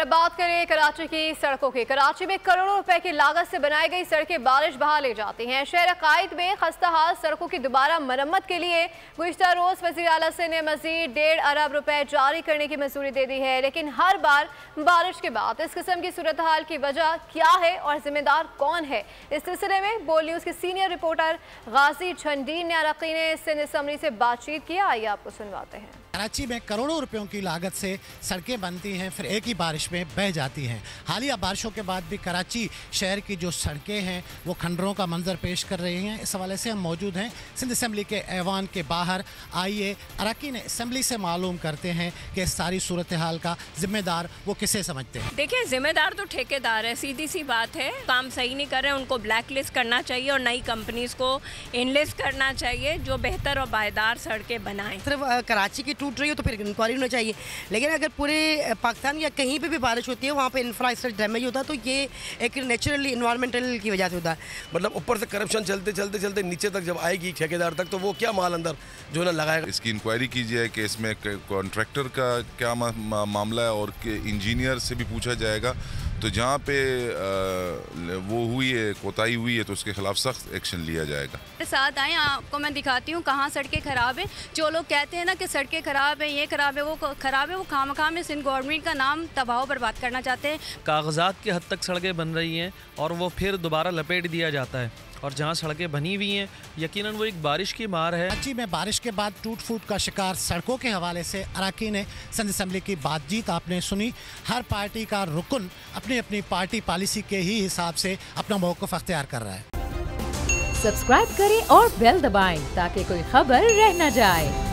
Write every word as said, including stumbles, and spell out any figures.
अब बात करें कराची की सड़कों की। कराची में करोड़ों रुपए की लागत से बनाई गई सड़कें बारिश बहा ले जाती हैं। शहर अकायद में खस्ता हाल सड़कों की दोबारा मरम्मत के लिए गुज़िश्ता रोज़ वज़ीर आला से ने मज़ीद डेढ़ अरब रुपए जारी करने की मंजूरी दे दी है, लेकिन हर बार बारिश के बाद इस किस्म की सूरत हाल की वजह क्या है और जिम्मेदार कौन है, इस सिलसिले में बोल न्यूज़ के सीनियर रिपोर्टर गाजी झंडीन ने अरकीन सिंध असम्बली से बातचीत की। आइए आपको सुनवाते हैं। कराची में करोड़ों रुपयों की लागत से सड़कें बनती हैं, फिर एक ही बारिश में बह जाती हैं। हालिया बारिशों के बाद भी कराची शहर की जो सड़कें हैं वो खंडरों का मंजर पेश कर रही हैं। इस हवाले से हम मौजूद हैं सिंध असम्बली के ऐवान के बाहर। आइए अरकीन असम्बली से मालूम करते हैं कि सारी सूरत हाल का जिम्मेदार वो किसे समझते हैं। देखिए, जिम्मेदार तो ठेकेदार है, सीधी सी बात है। काम सही नहीं कर रहे, उनको ब्लैक लिस्ट करना चाहिए और नई कंपनीज को इनलिस्ट करना चाहिए जो बेहतर और पायदार सड़कें बनाएं। सिर्फ कराची की टूट रही हो तो फिर इंक्वायरी होना चाहिए, लेकिन अगर पूरे पाकिस्तान या कहीं पे भी बारिश होती है वहाँ पे इंफ्रास्ट्रक्चर डैमेज होता है तो ये एक नेचुरली इन्वायरमेंटल की वजह से होता है। मतलब ऊपर से करप्शन चलते चलते चलते नीचे तक जब आएगी ठेकेदार तक तो वो क्या माल अंदर जो ना लगाएगा। इसकी इंक्वायरी कीजिए कि इसमें कॉन्ट्रैक्टर का क्या मा, मा, मामला है और इंजीनियर से भी पूछा जाएगा। तो जहाँ पे वो हुई है, कोताही हुई है, तो उसके खिलाफ सख्त एक्शन लिया जाएगा। मेरे साथ आए, आपको मैं दिखाती हूँ कहाँ सड़कें ख़राब है। जो लोग कहते हैं ना कि सड़कें ख़राब है, ये ख़राब है, वो ख़राब है, वो खाम खाम में सिंध गवर्नमेंट का नाम तबाह बर्बाद करना चाहते हैं। कागजात के हद तक सड़कें बन रही हैं और वो फिर दोबारा लपेट दिया जाता है और जहाँ सड़कें बनी हुई हैं यकीनन वो एक बारिश की मार है। कराची में बारिश के बाद टूट फूट का शिकार सड़कों के हवाले से अरकीन सिंध असम्बली की बातचीत आपने सुनी। हर पार्टी का रुकन अपनी अपनी पार्टी पॉलिसी के ही हिसाब से अपना मौक़िफ़ अख्तियार कर रहा है। सब्सक्राइब करें और बेल दबाएं ताकि कोई खबर रह न जाए।